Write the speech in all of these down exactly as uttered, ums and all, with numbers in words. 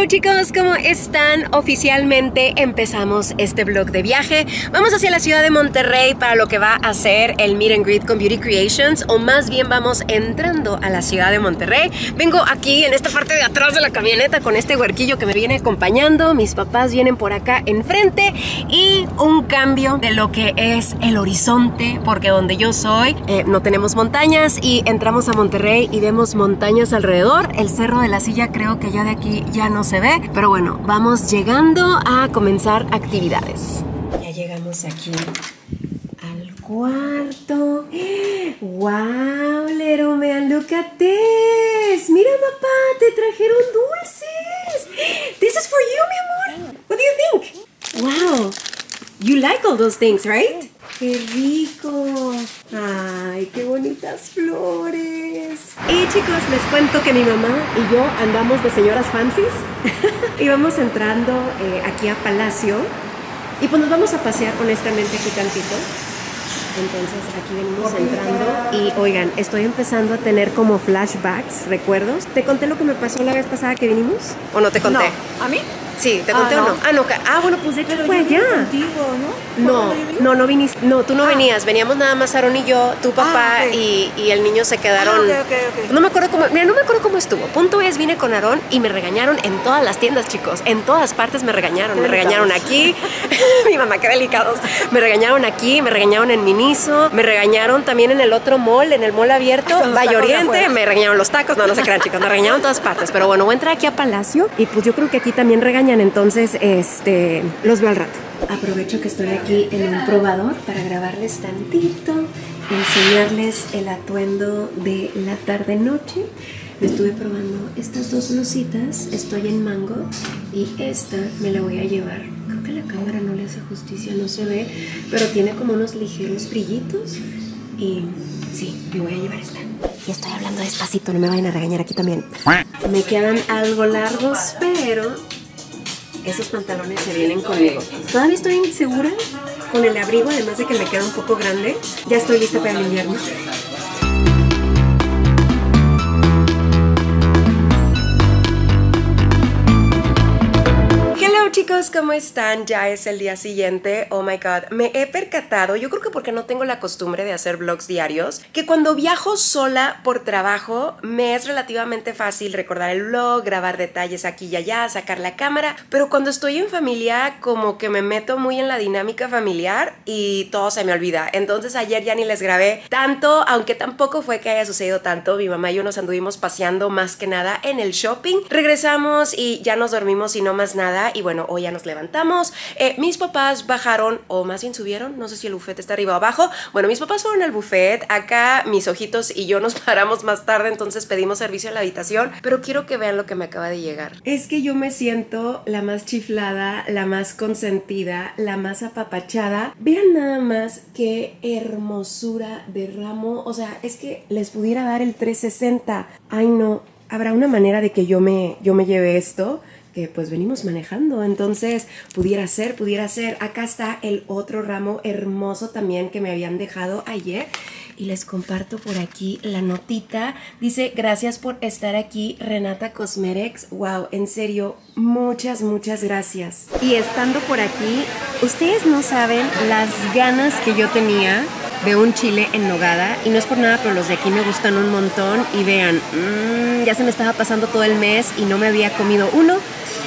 Hello chicos, ¿cómo están? Oficialmente empezamos este vlog de viaje. Vamos hacia la ciudad de Monterrey para lo que va a ser el meet and greet con Beauty Creations, o más bien vamos entrando a la ciudad de Monterrey. Vengo aquí en esta parte de atrás de la camioneta con este huerquillo que me viene acompañando. Mis papás vienen por acá enfrente y un cambio de lo que es el horizonte, porque donde yo soy eh, no tenemos montañas, y entramos a Monterrey y vemos montañas alrededor. El Cerro de la Silla creo que ya de aquí ya no se ve, pero bueno, vamos llegando a comenzar actividades. Ya llegamos aquí al cuarto. ¡Wow, Lero, man, look at this! Mira, papá, te trajeron dulces. This is for you, mi amor. What do you think? Wow, you like all those things, right? ¡Qué rico! ¡Ay, qué bonitas flores! Y chicos, les cuento que mi mamá y yo andamos de señoras fancies. Y vamos entrando eh, aquí a Palacio. Y pues nos vamos a pasear honestamente aquí tantito. Entonces aquí venimos entrando y oigan, estoy empezando a tener como flashbacks, recuerdos. ¿Te conté lo que me pasó la vez pasada que vinimos? ¿O no te conté? No. ¿A mí? Sí, ¿te conté ah, o no? no? Ah, no. Ah, bueno, pues de hecho fue allá. Contigo, ¿no? No, no, no viniste. No, tú no ah. venías. Veníamos nada más Aaron y yo, tu papá ah, okay. y, y el niño se quedaron. Ah, okay, okay, okay. No me acuerdo cómo. Mira, no me acuerdo cómo estuvo. Punto es, vine con Aaron y me regañaron en todas las tiendas, chicos. En todas partes me regañaron. Qué me delicados. regañaron aquí. Mi mamá, qué delicados. Me regañaron aquí, me regañaron en Miniso, me regañaron también en el otro mall, en el mall abierto, Valle Oriente. Me regañaron los tacos. No, no se crean, chicos. Me regañaron en todas partes. Pero bueno, voy a entrar aquí a Palacio y pues yo creo que aquí también regañaron. Entonces, este, los veo al rato. Aprovecho que estoy aquí en un probador para grabarles tantito, enseñarles el atuendo de la tarde-noche. Me estuve probando estas dos blusitas, estoy en Mango y esta me la voy a llevar. Creo que la cámara no le hace justicia, no se ve, pero tiene como unos ligeros brillitos y sí, me voy a llevar esta. Y estoy hablando despacito, no me vayan a regañar aquí también. Me quedan algo largos, pero esos pantalones se vienen conmigo. Todavía estoy insegura con el abrigo, además de que me queda un poco grande. Ya estoy lista para el invierno. Chicos, ¿cómo están? Ya es el día siguiente. Oh my god, me he percatado, yo creo que porque no tengo la costumbre de hacer vlogs diarios, que cuando viajo sola por trabajo me es relativamente fácil recordar el vlog, grabar detalles aquí y allá, sacar la cámara, pero cuando estoy en familia como que me meto muy en la dinámica familiar y todo se me olvida. Entonces ayer ya ni les grabé tanto, aunque tampoco fue que haya sucedido tanto. Mi mamá y yo nos anduvimos paseando más que nada en el shopping, regresamos y ya nos dormimos y no más nada, y bueno, hoy ya nos levantamos. Eh, mis papás bajaron, o más bien subieron, no sé si el buffet está arriba o abajo. Bueno, mis papás fueron al buffet, acá mis ojitos y yo nos paramos más tarde, entonces pedimos servicio en la habitación, pero quiero que vean lo que me acaba de llegar. Es que yo me siento la más chiflada, la más consentida, la más apapachada. Vean nada más qué hermosura de ramo, o sea, es que les pudiera dar el trescientos sesenta. Ay no, habrá una manera de que yo me, yo me lleve esto, que pues venimos manejando, entonces pudiera ser, pudiera ser. Acá está el otro ramo hermoso también que me habían dejado ayer y les comparto por aquí la notita. Dice: gracias por estar aquí, Renata Cosmerex. Wow, en serio, muchas, muchas gracias. Y estando por aquí, ustedes no saben las ganas que yo tenía de un chile en nogada, y no es por nada, pero los de aquí me gustan un montón. Y vean, mmm, ya se me estaba pasando todo el mes y no me había comido uno.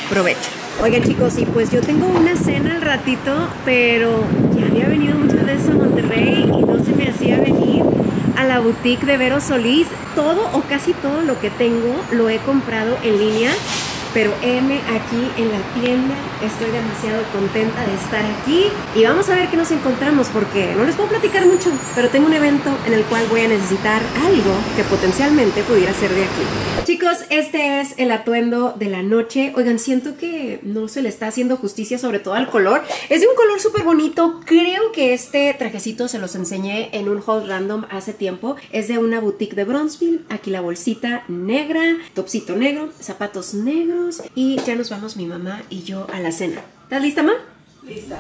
Provecho. Oigan chicos, y pues yo tengo una cena al ratito, pero ya había venido muchas veces a Monterrey y no se me hacía venir a la boutique de Vero Solís. Todo o casi todo lo que tengo lo he comprado en línea, pero heme aquí en la tienda. Estoy demasiado contenta de estar aquí y vamos a ver qué nos encontramos, porque no les puedo platicar mucho, pero tengo un evento en el cual voy a necesitar algo que potencialmente pudiera ser de aquí. Chicos, este es el atuendo de la noche. Oigan, siento que no se le está haciendo justicia, sobre todo al color. Es de un color súper bonito. Creo que este trajecito se los enseñé en un haul random hace tiempo. Es de una boutique de Bronzeville. Aquí la bolsita negra, topsito negro, zapatos negros. Y ya nos vamos mi mamá y yo a la cena. ¿Estás lista, ma? Lista.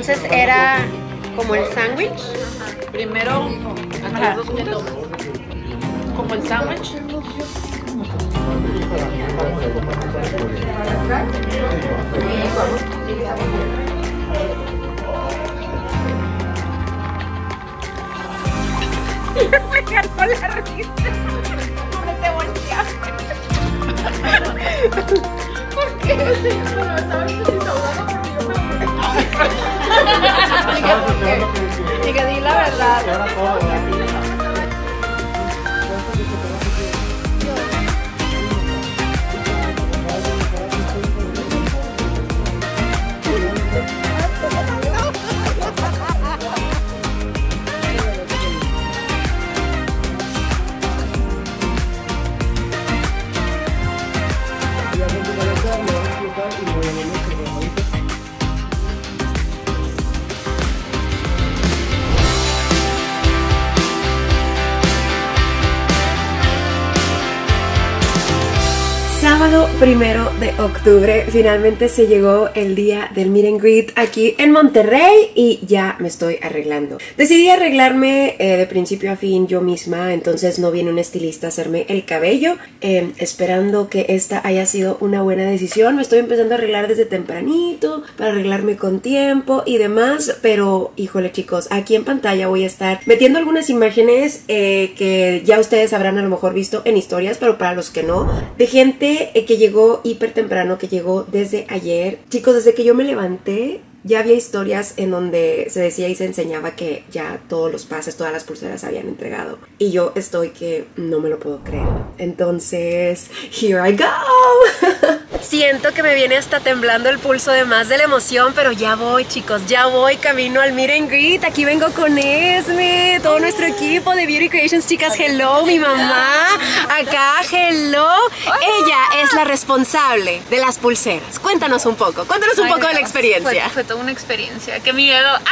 Entonces era como el sándwich. Primero, ajá, las dos juntas. Como el sándwich. Me ganó la risa. No te volteaste. ¿Por qué? Bueno, sabes que estoy saludando porque yo me aburrí. Diga, di la verdad. Sábado primero de octubre, finalmente se llegó el día del meet and greet aquí en Monterrey y ya me estoy arreglando. Decidí arreglarme eh, de principio a fin yo misma, entonces no viene un estilista a hacerme el cabello. Eh, esperando que esta haya sido una buena decisión, me estoy empezando a arreglar desde tempranito, para arreglarme con tiempo y demás, pero híjole chicos, aquí en pantalla voy a estar metiendo algunas imágenes eh, que ya ustedes habrán a lo mejor visto en historias, pero para los que no, de gente que llegó hiper temprano, que llegó desde ayer. Chicos, desde que yo me levanté ya había historias en donde se decía y se enseñaba que ya todos los pases, todas las pulseras se habían entregado. Y yo estoy que no me lo puedo creer. Entonces, here I go. Siento que me viene hasta temblando el pulso de más de la emoción, pero ya voy chicos, ya voy camino al meet and greet. Aquí vengo con Esme, todo nuestro equipo de Beauty Creations, chicas, hello, mi mamá, acá, hello. Ella es la responsable de las pulseras. Cuéntanos un poco, cuéntanos un poco de la experiencia. Fue, fue toda una experiencia, qué miedo. ¡Ay!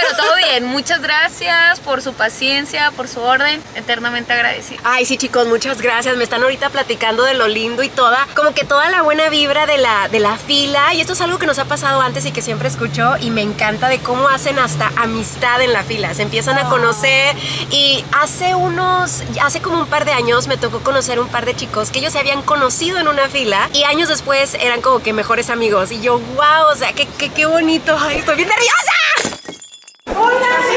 Pero todo bien, muchas gracias por su paciencia, por su orden, eternamente agradecida. Ay sí chicos, muchas gracias, me están ahorita platicando de lo lindo y toda, como que toda la buena vibra de la, de la fila, y esto es algo que nos ha pasado antes y que siempre escucho y me encanta, de cómo hacen hasta amistad en la fila, se empiezan a conocer. Y hace unos, hace como un par de años me tocó conocer un par de chicos que ellos se habían conocido en una fila y años después eran como que mejores amigos y yo wow, o sea, qué, qué, qué bonito. Ay, estoy bien nerviosa. Hola, nos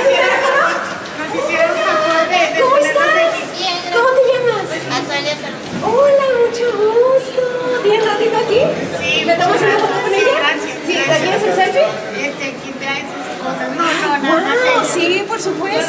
hicieron favor de, de ¿cómo estás? De... ¿Cómo te llamas? Azalea. Hola, mucho gusto. ¿Tienes ratito aquí? Sí. ¿Me tomas una foto con ella? Gracias. ¿Sí? ¿La quieres el selfie? Este, aquí trae sus cosas. No, no, no. Wow, no, sí, por supuesto.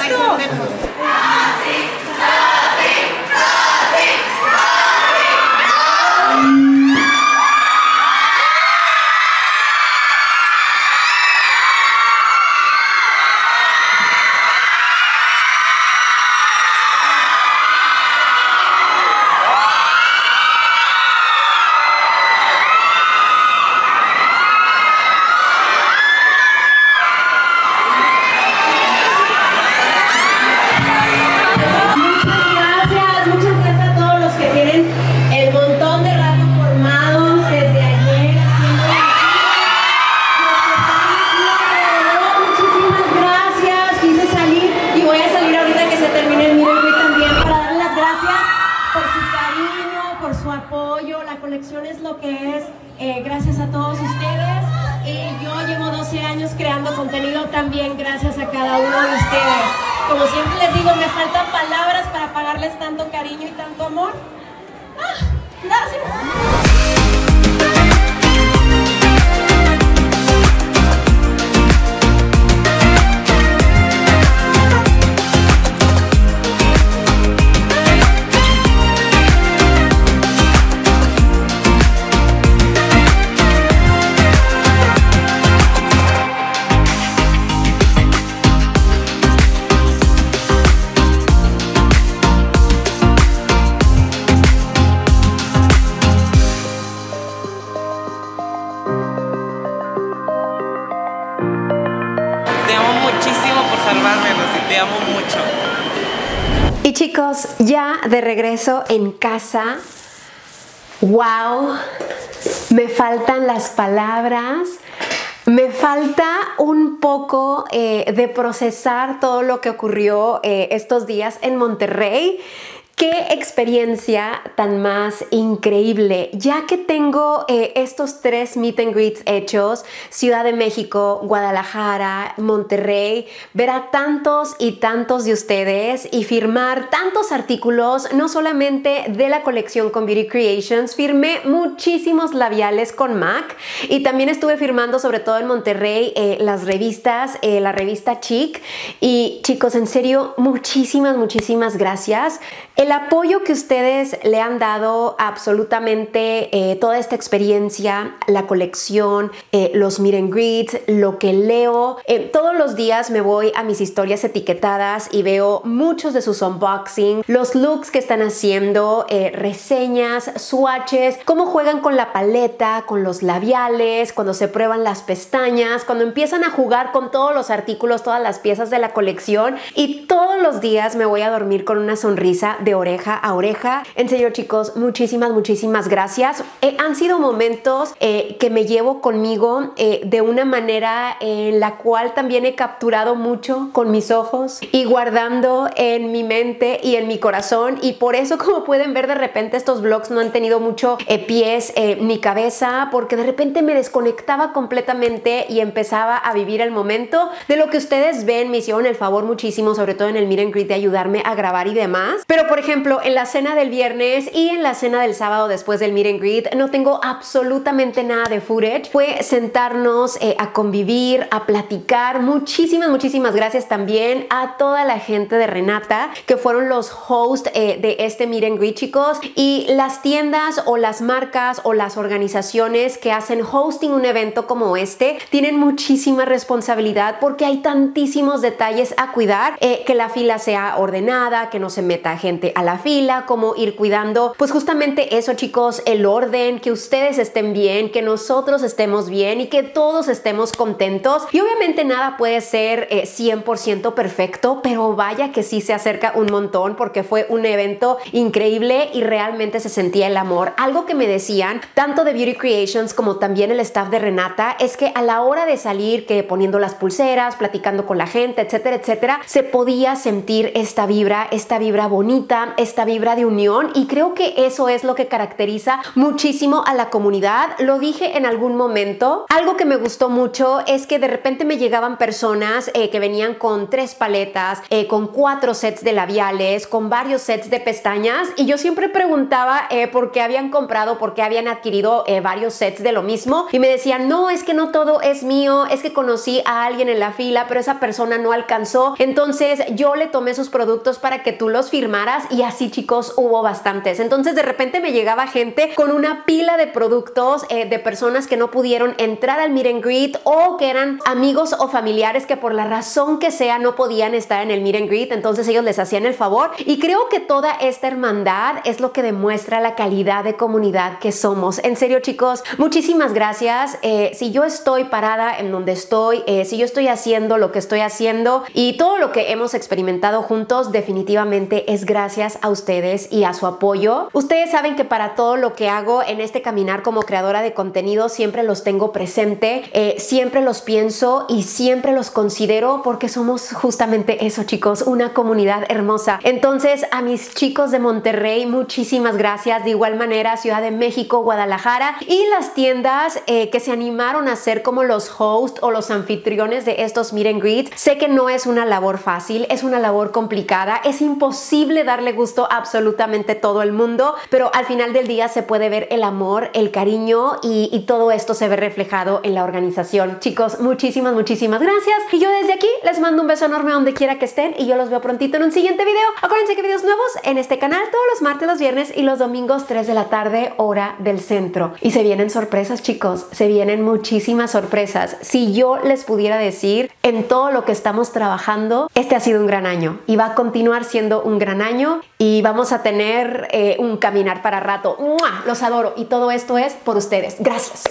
Chicos, ya de regreso en casa. ¡Wow! Me faltan las palabras. Me falta un poco eh, de procesar todo lo que ocurrió eh, estos días en Monterrey. ¡Qué experiencia tan más increíble! Ya que tengo eh, estos tres meet and greets hechos, Ciudad de México, Guadalajara, Monterrey, ver a tantos y tantos de ustedes y firmar tantos artículos, no solamente de la colección con Beauty Creations, firmé muchísimos labiales con MAC y también estuve firmando, sobre todo en Monterrey, eh, las revistas, eh, la revista Chic. Y chicos, en serio, muchísimas, muchísimas gracias. El apoyo que ustedes le han dado a absolutamente eh, toda esta experiencia, la colección, eh, los meet and greets, lo que leo. Eh, todos los días me voy a mis historias etiquetadas y veo muchos de sus unboxing, los looks que están haciendo, eh, reseñas, swatches, cómo juegan con la paleta, con los labiales, cuando se prueban las pestañas, cuando empiezan a jugar con todos los artículos, todas las piezas de la colección. Y todos los días me voy a dormir con una sonrisa de oreja a oreja. En serio, chicos, muchísimas, muchísimas gracias. Eh, han sido momentos eh, que me llevo conmigo eh, de una manera eh, en la cual también he capturado mucho con mis ojos y guardando en mi mente y en mi corazón. Y por eso, como pueden ver, de repente estos vlogs no han tenido mucho eh, pies eh, ni cabeza, porque de repente me desconectaba completamente y empezaba a vivir el momento de lo que ustedes ven. Me hicieron el favor muchísimo, sobre todo en el meet and greet, de ayudarme a grabar y demás. Pero, por ejemplo, en la cena del viernes y en la cena del sábado después del meet and greet no tengo absolutamente nada de footage. Fue sentarnos eh, a convivir, a platicar. Muchísimas, muchísimas gracias también a toda la gente de Renata, que fueron los hosts eh, de este meet and greet, chicos. Y las tiendas o las marcas o las organizaciones que hacen hosting un evento como este tienen muchísima responsabilidad, porque hay tantísimos detalles a cuidar, eh, que la fila sea ordenada, que no se meta gente a la fila, como ir cuidando pues justamente eso, chicos, el orden, que ustedes estén bien, que nosotros estemos bien y que todos estemos contentos. Y obviamente nada puede ser eh, cien por ciento perfecto, pero vaya que sí se acerca un montón, porque fue un evento increíble y realmente se sentía el amor. Algo que me decían tanto de Beauty Creations como también el staff de Renata es que a la hora de salir, que poniendo las pulseras, platicando con la gente, etcétera, etcétera, se podía sentir esta vibra, esta vibra bonita, esta vibra de unión. Y creo que eso es lo que caracteriza muchísimo a la comunidad. Lo dije en algún momento. Algo que me gustó mucho es que de repente me llegaban personas eh, que venían con tres paletas, eh, con cuatro sets de labiales, con varios sets de pestañas, y yo siempre preguntaba eh, por qué habían comprado, por qué habían adquirido eh, varios sets de lo mismo, y me decían, no, es que no todo es mío, es que conocí a alguien en la fila, pero esa persona no alcanzó, entonces yo le tomé sus productos para que tú los firmaras. Y así, chicos, hubo bastantes. Entonces de repente me llegaba gente con una pila de productos eh, de personas que no pudieron entrar al meet and greet, o que eran amigos o familiares que por la razón que sea no podían estar en el meet and greet, entonces ellos les hacían el favor. Y creo que toda esta hermandad es lo que demuestra la calidad de comunidad que somos. En serio, chicos, muchísimas gracias. Eh, si yo estoy parada en donde estoy, eh, si yo estoy haciendo lo que estoy haciendo y todo lo que hemos experimentado juntos, definitivamente es gracias Gracias a ustedes y a su apoyo. Ustedes saben que para todo lo que hago en este caminar como creadora de contenido siempre los tengo presente, eh, siempre los pienso y siempre los considero, porque somos justamente eso, chicos, una comunidad hermosa. Entonces, a mis chicos de Monterrey, muchísimas gracias. De igual manera, Ciudad de México, Guadalajara y las tiendas eh, que se animaron a ser como los hosts o los anfitriones de estos meet and greets. Sé que no es una labor fácil, es una labor complicada, es imposible dar darle gusto a absolutamente todo el mundo, pero al final del día se puede ver el amor, el cariño y, y todo esto se ve reflejado en la organización. Chicos, muchísimas, muchísimas gracias. Y yo desde aquí les mando un beso enorme donde quiera que estén, y yo los veo prontito en un siguiente video. Acuérdense que videos nuevos en este canal todos los martes, los viernes y los domingos tres de la tarde, hora del centro. Y se vienen sorpresas, chicos, se vienen muchísimas sorpresas. Si yo les pudiera decir en todo lo que estamos trabajando, este ha sido un gran año y va a continuar siendo un gran año. Y vamos a tener eh, un caminar para rato. ¡Mua! Los adoro, y todo esto es por ustedes. Gracias.